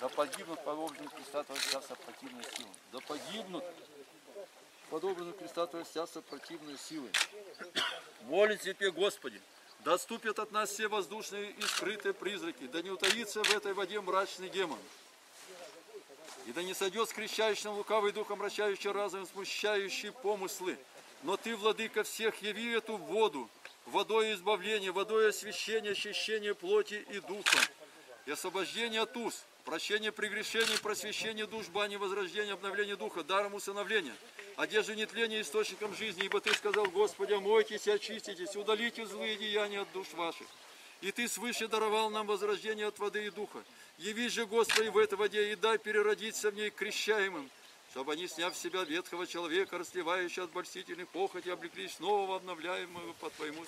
Да погибнут подобные крестатого вся сопротивные силы. Да погибнут подобные крестатого вся сопротивные силы. Молим тебе, Господи, доступят от нас все воздушные и скрытые призраки, да не утаится в этой воде мрачный демон. И да не сойдет с крещающим лукавый дух, омрачающий разум, смущающий помыслы. Но Ты, Владыка всех, яви эту воду, водой избавления, водой освящения, очищения плоти и духа, и освобождения от уз, прощения прегрешений, просвещения душ, бани, возрождения, обновления духа, даром усыновления, одежды нетления, источником жизни. Ибо Ты сказал, Господи, омойтесь, очиститесь, удалите злые деяния от душ ваших. И Ты свыше даровал нам возрождение от воды и духа. Яви же, Господи, в этой воде и дай переродиться в ней крещаемым, чтобы они, сняв с себя ветхого человека, расслевающего от обольстительных похоти, облеклись нового, обновляемого по Твоему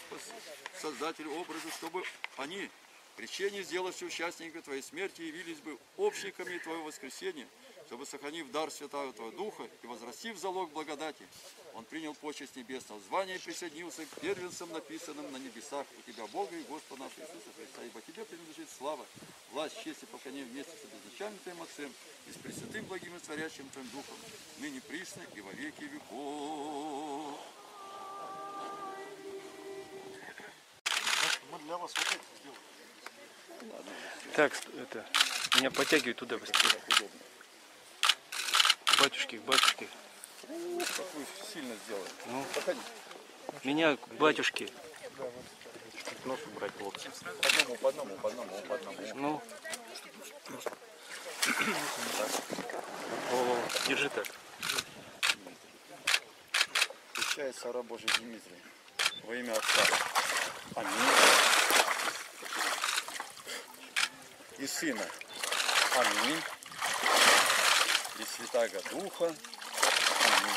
Создателю образу, чтобы они, причине сделавши участника Твоей смерти, явились бы общниками Твоего воскресения, чтобы, сохранив дар Святого Твоего Духа и возрастив залог благодати, Он принял почесть небесного звания и присоединился к первенцам, написанным на небесах у Тебя, Бога и Господа нашего Иисуса Христа. Ибо Тебе принадлежит слава, власть, честь и поклонение вместе с безначальным Твоим Отцем и с пресвятым, благим и творящим Твоим Духом, ныне присно и во веки веков. Мы для вас вот это сделаем. Так, это, меня подтягивают туда быстрее. Батюшки, батюшки. Как вы сильно сделали. Ну, меня батюшки. Да, вот. Нож убрать локти. По одному. Ну. О, держи так. Прощай, Сара Божий Дмитрий, во имя Отца. Аминь. И Сына. Аминь. И Святаго Духа. Аминь.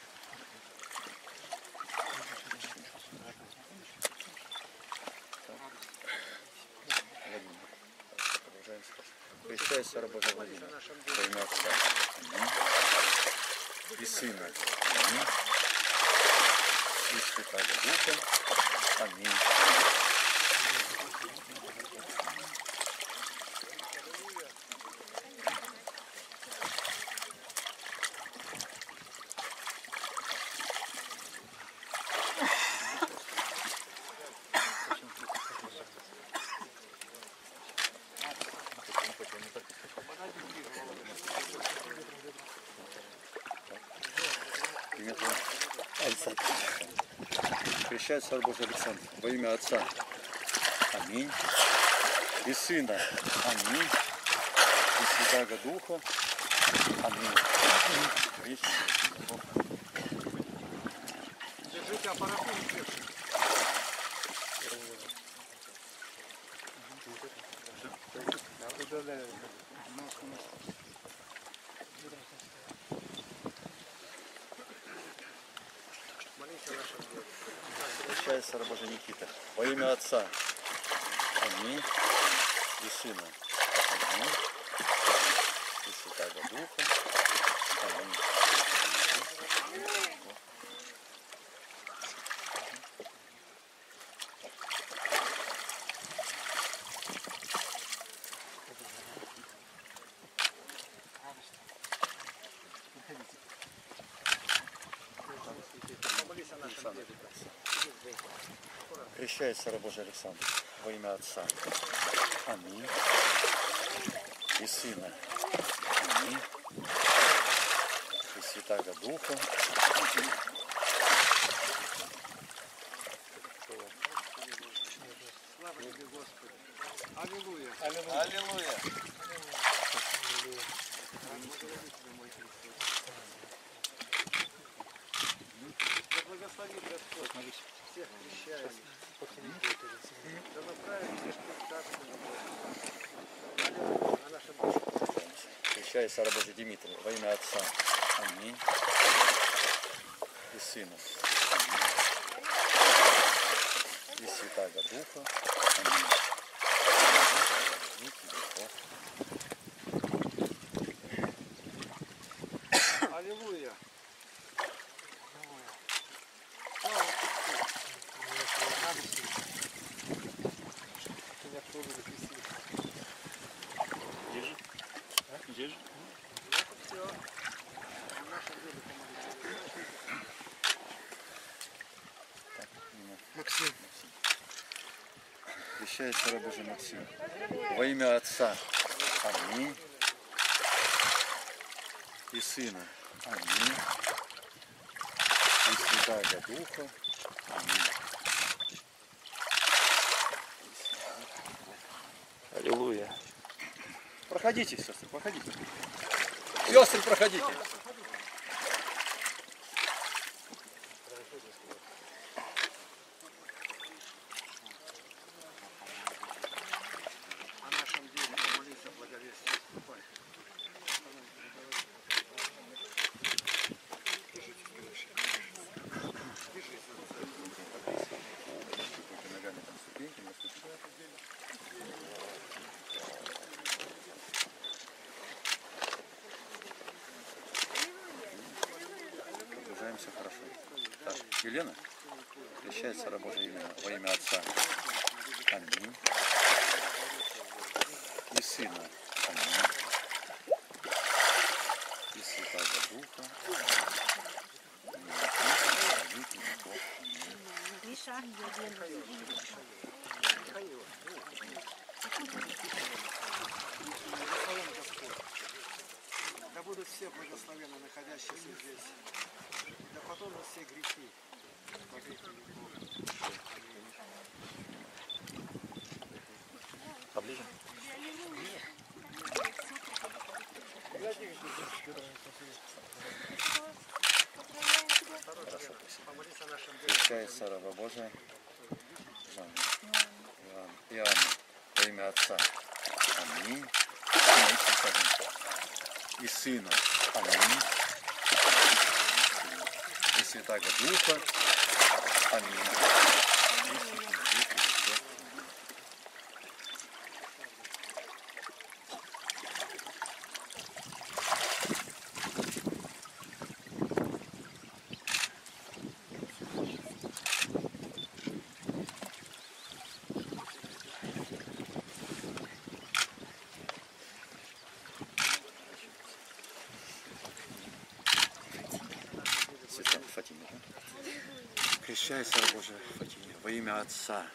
Прощается работа по своим отцам. Аминь. Прощай, Сара Божия, во имя Отца. Аминь. И Сына. Аминь. И Святаго Духа. Аминь. Прощай, Царь Божий Александр, во имя Отца. Аминь. И Сына. Аминь. И Святаго Духа. Аминь. Держите аппаратуру. Удаляю. Прощай, Сара Божия Никита, во имя Отца. Аминь. И Сына. Аминь. И Святаго Духа. Аминь. Прощай, Сара Божий Александр, во имя Отца. Аминь. И Сына. Аминь. И Святаго Духа. Аминь. Аллилуйя. Аллилуйя. Да благословит Господь всех крещаемых. Да направит Господь Царство на нашем Господе. Крещается рабожий Димитрий во имя Отца. Аминь. И Сына. Аминь. И Святаго Духа. Аминь. Аллилуйя. Где же? Максим. Крещается раб Божий Максим. Во имя Отца. Аминь. И Сына. Аминь. И Святаго Духа. Аминь. Аллилуйя. Проходите, сестры, проходите. Сестры, проходите. Хорошо. Так, Елена, крещается раб Божий во имя Отца. Аминь. И Сына. Аминь. И Святаго Духа. Да будут все благословенны, находящиеся здесь. Да потом на все грехи. Поближе? Крещается раба Божия Иоанна во имя Отца. Аминь. И Сына. Аминь. Святаго Духа. Аминь. Крещается раб Божий Фатиме во имя Отца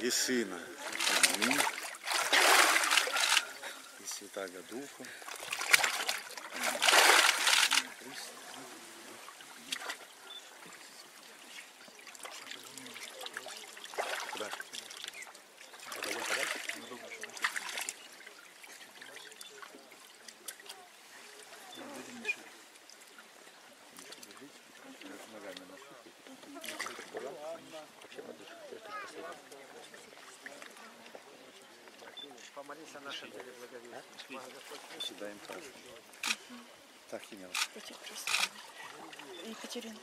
и Сына и Святаго Духа. Помолись о нашем деле благовестия. Сюда им тоже. Так, Енела. Екатерина.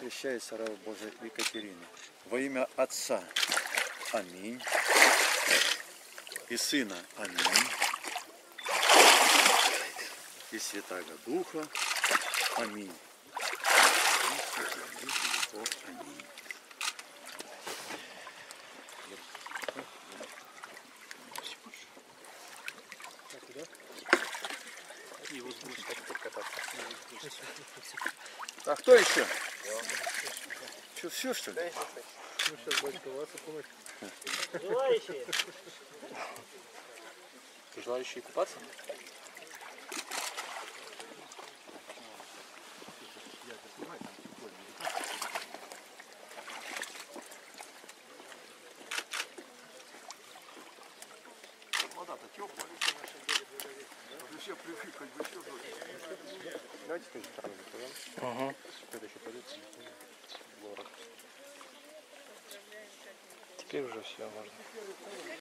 Крещается раб Божий Екатерина. Во имя Отца. Аминь. И Сына. Аминь. И Святаго Духа. Аминь. Аминь. А кто еще? Что, все что ли? Ну сейчас батька вас окунуть. Желающие? Желающие купаться? тепло. Все привыкли, хоть бы все было. Давайте тоже там закроем. Ага. Теперь еще пойдется. Теперь уже все можно.